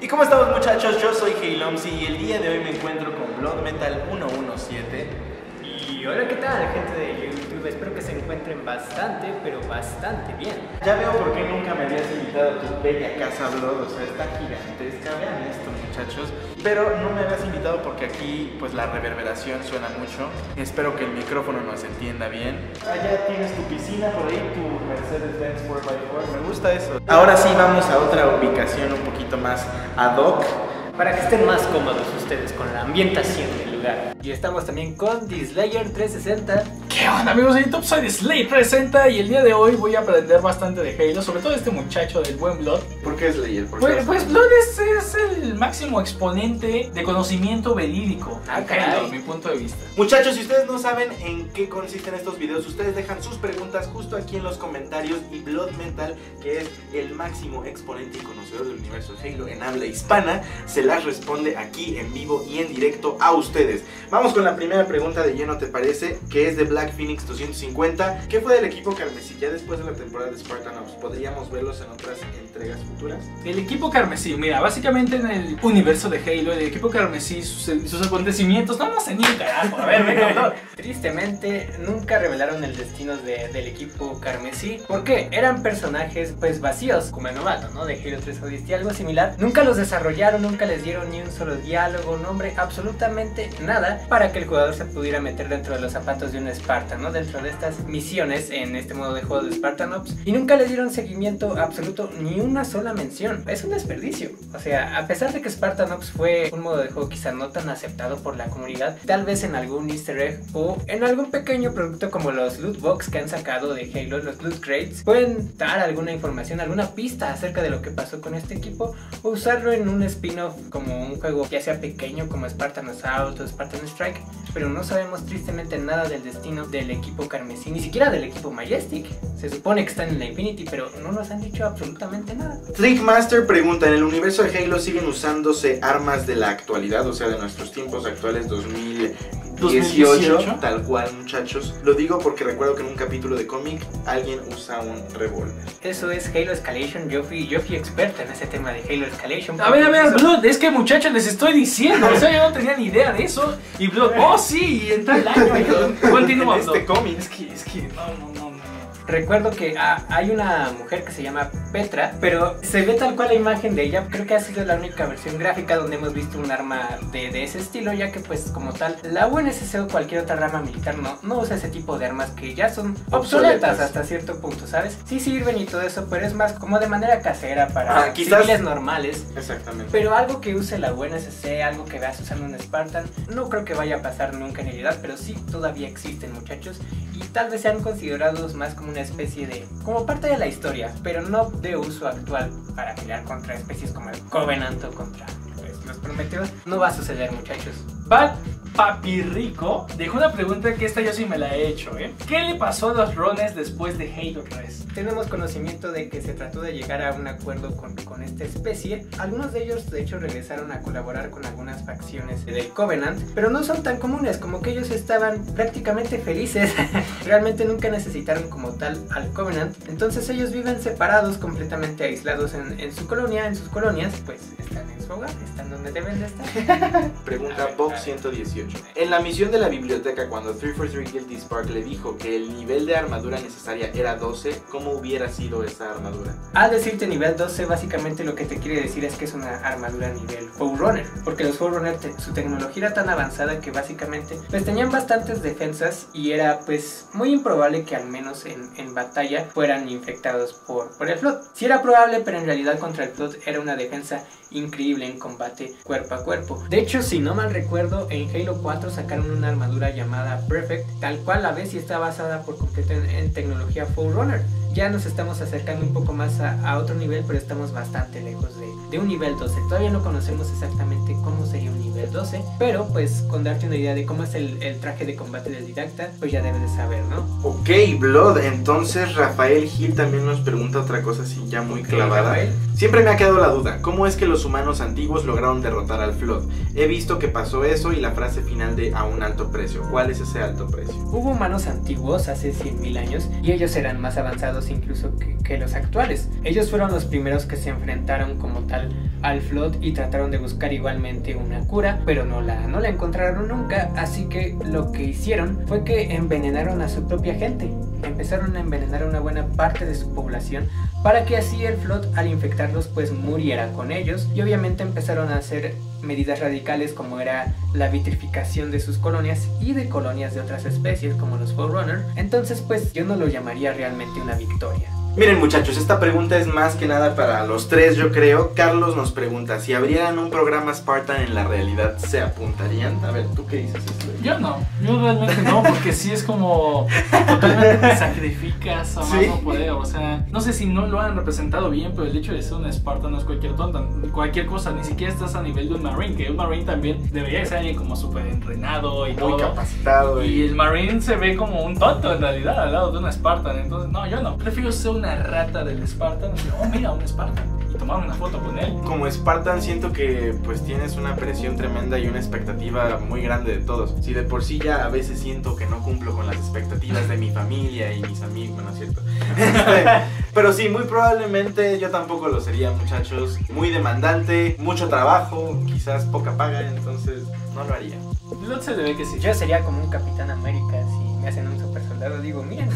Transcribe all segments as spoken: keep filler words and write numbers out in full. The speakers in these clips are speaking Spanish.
Y cómo estamos, muchachos, yo soy Halomcee y el día de hoy me encuentro con Blood Metal uno uno siete. Y hola, ¿qué tal, gente de YouTube? Espero que se encuentren bastante, pero bastante bien. Ya veo por qué nunca me habías invitado a tu bella casa, Blood, o sea, está gigantesca, vean esto, muchachos. Pero no me habías invitado porque aquí, pues, la reverberación suena mucho. Espero que el micrófono nos entienda bien. Allá tienes tu piscina, por ahí tu Mercedes-Benz cuatro por cuatro, me gusta eso. Ahora sí vamos a otra ubicación un poquito más ad hoc, para que estén más cómodos ustedes con la ambientación del lugar. Y estamos también con Dislayer trescientos sesenta. ¿Qué onda, amigos de YouTube? Soy Dislayer trescientos sesenta y el día de hoy voy a aprender bastante de Halo, sobre todo este muchacho del buen Blood. ¿Por qué Slayer? ¿Por qué? Pues, pues Blood es, es el máximo exponente de conocimiento verídico. Ah, Halo, desde mi punto de vista. Muchachos, si ustedes no saben en qué consisten estos videos, ustedes dejan sus preguntas justo aquí en los comentarios y Blood Metal, que es el máximo exponente y conocedor del universo de Halo en habla hispana, se las responde aquí en vivo y en directo a ustedes. Vamos con la primera pregunta de lleno, ¿te parece? Que es de Black Phoenix doscientos cincuenta. ¿Qué fue del equipo carmesí? Ya después de la temporada de Spartan Ops, ¿podríamos verlos en otras entregas futuras? El equipo carmesí, mira, básicamente en el universo de Halo, el equipo carmesí, sus, sus acontecimientos, no, no sé ni un carajo, a ver, venga. Tristemente, nunca revelaron el destino de, del equipo carmesí. ¿Por qué? Eran personajes, pues, vacíos, como el novato, ¿no? De Halo tres Odyssey, algo similar. Nunca los desarrollaron, nunca les dieron ni un solo diálogo, nombre, absolutamente nada, para que el jugador se pudiera meter dentro de los zapatos de un Spartan, ¿no? Dentro de estas misiones en este modo de juego de Spartan Ops, y nunca les dieron seguimiento absoluto, ni una sola mención. Es un desperdicio. O sea, a pesar de que Spartan Ops fue un modo de juego quizá no tan aceptado por la comunidad, tal vez en algún easter egg o en algún pequeño producto como los loot box que han sacado de Halo, los loot crates, pueden dar alguna información, alguna pista acerca de lo que pasó con este equipo, o usarlo en un spin-off como un juego ya sea pequeño como Spartan Assault o Spartan Strike, pero no sabemos tristemente nada del destino del equipo carmesí, ni siquiera del equipo Majestic. Se supone que están en la Infinity, pero no nos han dicho absolutamente nada. Trickmaster pregunta, ¿en el universo de Halo siguen usándose armas de la actualidad, o sea, de nuestros tiempos actuales, dos mil dieciocho, tal cual, muchachos? Lo digo porque recuerdo que en un capítulo de cómic alguien usa un revólver. Eso es Halo Escalation. Yo fui, yo fui experta en ese tema de Halo Escalation. A ver, a ver, Blood, es que, muchachos, les estoy diciendo, o sea, yo no tenía ni idea de eso. Y Blood, oh sí, en tal año. Continúa, este cómic, es que, es que, no, no, no. Recuerdo que ah, hay una mujer que se llama Petra, pero se ve tal cual la imagen de ella. Creo que ha sido la única versión gráfica donde hemos visto un arma de, de ese estilo, ya que, pues, como tal, la U N S C o cualquier otra rama militar no, no usa ese tipo de armas que ya son obsoletas hasta cierto punto, ¿sabes? Sí sirven y todo eso, pero es más como de manera casera para ah, quizás... civiles normales. Exactamente. Pero algo que use la U N S C, algo que veas usando un Spartan, no creo que vaya a pasar nunca en realidad, pero sí todavía existen, muchachos, y tal vez sean considerados más como una especie de, como parte de la historia, pero no de uso actual para pelear contra especies como el Covenant o contra, pues, los Prometeos. No va a suceder, muchachos. Bad Papi Rico dejó una pregunta que esta yo sí me la he hecho, ¿eh? ¿Qué le pasó a los rones después de Halo tres? Tenemos conocimiento de que se trató de llegar a un acuerdo con, con esta especie. Algunos de ellos, de hecho, regresaron a colaborar con algunas facciones del Covenant, pero no son tan comunes, como que ellos estaban prácticamente felices. Realmente nunca necesitaron como tal al Covenant, entonces ellos viven separados, completamente aislados en, en su colonia, en sus colonias, pues están en su hogar, están donde deben de estar. Pregunta Bob ciento dieciocho. En la misión de la biblioteca, cuando trescientos cuarenta y tres Guilty Spark le dijo que el nivel de armadura necesaria era doce, ¿cómo hubiera sido esa armadura? Al decirte nivel doce, básicamente lo que te quiere decir es que es una armadura nivel Forerunner, porque los Forerunner, te, su tecnología era tan avanzada que básicamente, pues, tenían bastantes defensas y era, pues, muy improbable que al menos en, en batalla fueran infectados por, por el Flood. Sí era probable, pero en realidad contra el Flood era una defensa increíble en combate cuerpo a cuerpo. De hecho, si no mal recuerdo, en Halo cuatro sacaron una armadura llamada Perfect, tal cual la ves y está basada por completo en, en tecnología Forerunner. Ya nos estamos acercando un poco más a, a otro nivel, pero estamos bastante lejos de, de un nivel doce. Todavía no conocemos exactamente cómo sería un nivel doce, pero, pues, con darte una idea de cómo es el, el traje de combate del didacta, pues ya debes de saber, ¿no? Ok, Blood, entonces Rafael Gil también nos pregunta otra cosa así ya muy okay, clavada. Rafael. Siempre me ha quedado la duda, ¿cómo es que los humanos antiguos lograron derrotar al Flood? He visto que pasó eso y la frase final de a un alto precio. ¿Cuál es ese alto precio? Hubo humanos antiguos hace cien mil años y ellos eran más avanzados avanzados incluso que, que los actuales. Ellos fueron los primeros que se enfrentaron como tal al Flood y trataron de buscar igualmente una cura, pero no la, no la encontraron nunca, así que lo que hicieron fue que envenenaron a su propia gente. Empezaron a envenenar a una buena parte de su población para que así el Flood, al infectarlos, pues muriera con ellos, y obviamente empezaron a hacer medidas radicales como era la vitrificación de sus colonias y de colonias de otras especies como los Forerunner. Entonces pues yo no lo llamaría realmente una victoria. Miren muchachos, esta pregunta es más que nada para los tres, yo creo. Carlos nos pregunta, si abrieran un programa Spartan en la realidad, ¿se apuntarían? A ver, ¿tú qué dices esto? Yo no, yo realmente no, porque sí es como totalmente te sacrificas a más no poder, o sea, no sé si no lo han representado bien, pero el hecho de ser un Spartan no es cualquier tonta, cualquier cosa, ni siquiera estás a nivel de un Marine, que un Marine también debería ser alguien como súper entrenado y todo. Muy capacitado. Y... y el Marine se ve como un tonto en realidad al lado de un Spartan, entonces no, yo no, prefiero ser una rata del Spartan, oh mira, un Spartan, y tomar una foto con él. Como Spartan siento que pues tienes una presión tremenda y una expectativa muy grande de todos. Si de por sí ya a veces siento que no cumplo con las expectativas de mi familia y mis amigos, bueno, es cierto. Pero sí, muy probablemente yo tampoco lo sería, muchachos. Muy demandante, mucho trabajo, quizás poca paga, entonces no lo haría. No se debe que sí. Yo sería como un Capitán América, si me hacen un super soldado, digo, miren.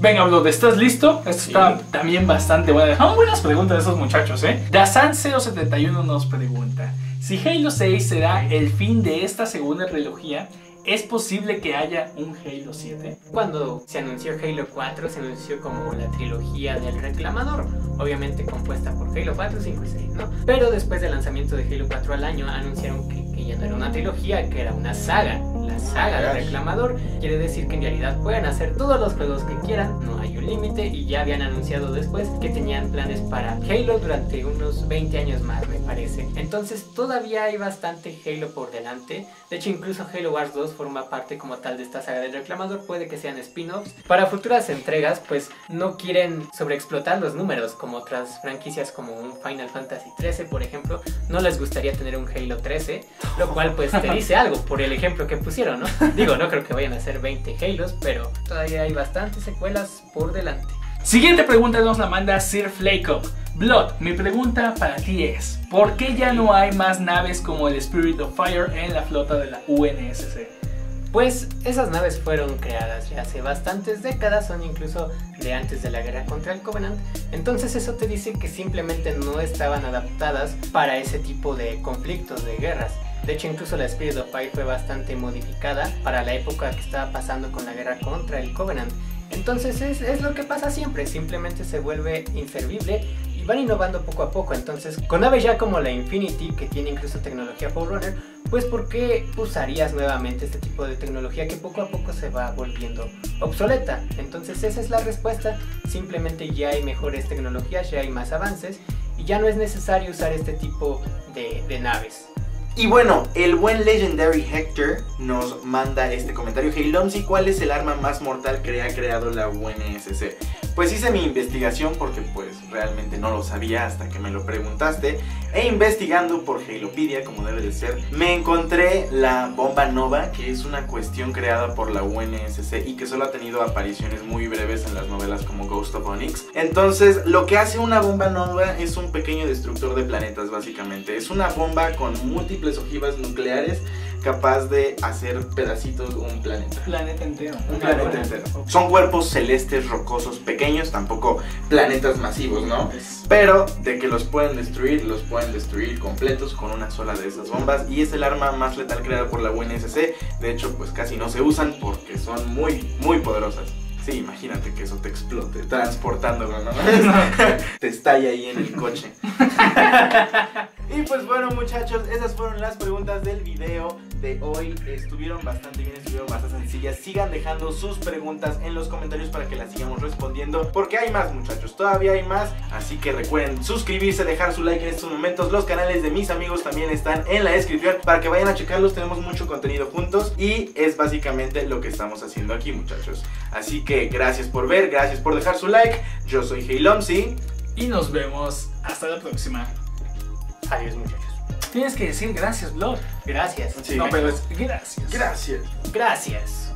Venga, Blood, ¿estás listo? Esto sí. Está también bastante bueno. Dejaron buenas preguntas de esos muchachos, ¿eh? Dasan cero setenta y uno nos pregunta, si Halo seis será el fin de esta segunda trilogía, ¿es posible que haya un Halo siete? Cuando se anunció Halo cuatro, se anunció como la trilogía del Reclamador, obviamente compuesta por Halo cuatro, cinco y seis, ¿no? Pero después del lanzamiento de Halo cuatro al año, anunciaron que, que ya no era una trilogía, que era una saga. La saga del Reclamador quiere decir que en realidad pueden hacer todos los juegos que quieran, no hay un límite, y ya habían anunciado después que tenían planes para Halo durante unos veinte años más, me parece. Entonces todavía hay bastante Halo por delante. De hecho, incluso Halo Wars dos forma parte como tal de esta saga del Reclamador. Puede que sean spin-offs para futuras entregas, pues no quieren sobreexplotar los números como otras franquicias como un Final Fantasy trece, por ejemplo. No les gustaría tener un Halo trece, lo cual pues te dice algo por el ejemplo que pusieron, ¿no? Digo, no creo que vayan a hacer veinte Halos, pero todavía hay bastantes secuelas por delante. Siguiente pregunta nos la manda Sir Flaycock. Blood, mi pregunta para ti es, ¿por qué ya no hay más naves como el Spirit of Fire en la flota de la U N S C? Pues esas naves fueron creadas ya hace bastantes décadas, son incluso de antes de la guerra contra el Covenant, entonces eso te dice que simplemente no estaban adaptadas para ese tipo de conflictos, de guerras. De hecho, incluso la Spirit of Fire fue bastante modificada para la época que estaba pasando con la guerra contra el Covenant. Entonces es, es lo que pasa siempre, simplemente se vuelve inservible y van innovando poco a poco. Entonces, con naves ya como la Infinity, que tiene incluso tecnología Forerunner, pues ¿por qué usarías nuevamente este tipo de tecnología que poco a poco se va volviendo obsoleta? Entonces esa es la respuesta, simplemente ya hay mejores tecnologías, ya hay más avances y ya no es necesario usar este tipo de, de naves. Y bueno, el buen Legendary Hector nos manda este comentario. Hey Lumsy, ¿cuál es el arma más mortal que ha creado la U N S C? Pues hice mi investigación porque pues realmente no lo sabía hasta que me lo preguntaste. E investigando por Halopedia, como debe de ser, me encontré la bomba nova, que es una cuestión creada por la U N S C y que solo ha tenido apariciones muy breves en las novelas como Ghost of Onyx. Entonces, lo que hace una bomba nova es un pequeño destructor de planetas, básicamente. Es una bomba con múltiples ojivas nucleares capaz de hacer pedacitos un planeta. Planeta entero. Un planeta, planeta entero. Okay. Son cuerpos celestes rocosos pequeños, tampoco planetas masivos, ¿no? Yes. Pero de que los pueden destruir, los pueden destruir completos con una sola de esas bombas y es el arma más letal creada por la U N S C. De hecho, pues casi no se usan porque son muy, muy poderosas. Sí, imagínate que eso te explote transportándolo, ¿no? Te estalla ahí en el coche. Y pues bueno muchachos, esas fueron las preguntas del video de hoy. Estuvieron bastante bien, estuvieron bastante sencillas. Sigan dejando sus preguntas en los comentarios para que las sigamos respondiendo, porque hay más muchachos, todavía hay más. Así que recuerden suscribirse, dejar su like en estos momentos. Los canales de mis amigos también están en la descripción para que vayan a checarlos, tenemos mucho contenido juntos y es básicamente lo que estamos haciendo aquí muchachos. Así que gracias por ver, gracias por dejar su like. Yo soy Halomcee y nos vemos hasta la próxima. Adiós muchachos. Tienes que decir gracias, Blood. Gracias. Sí. No, pero es gracias. Gracias. Gracias.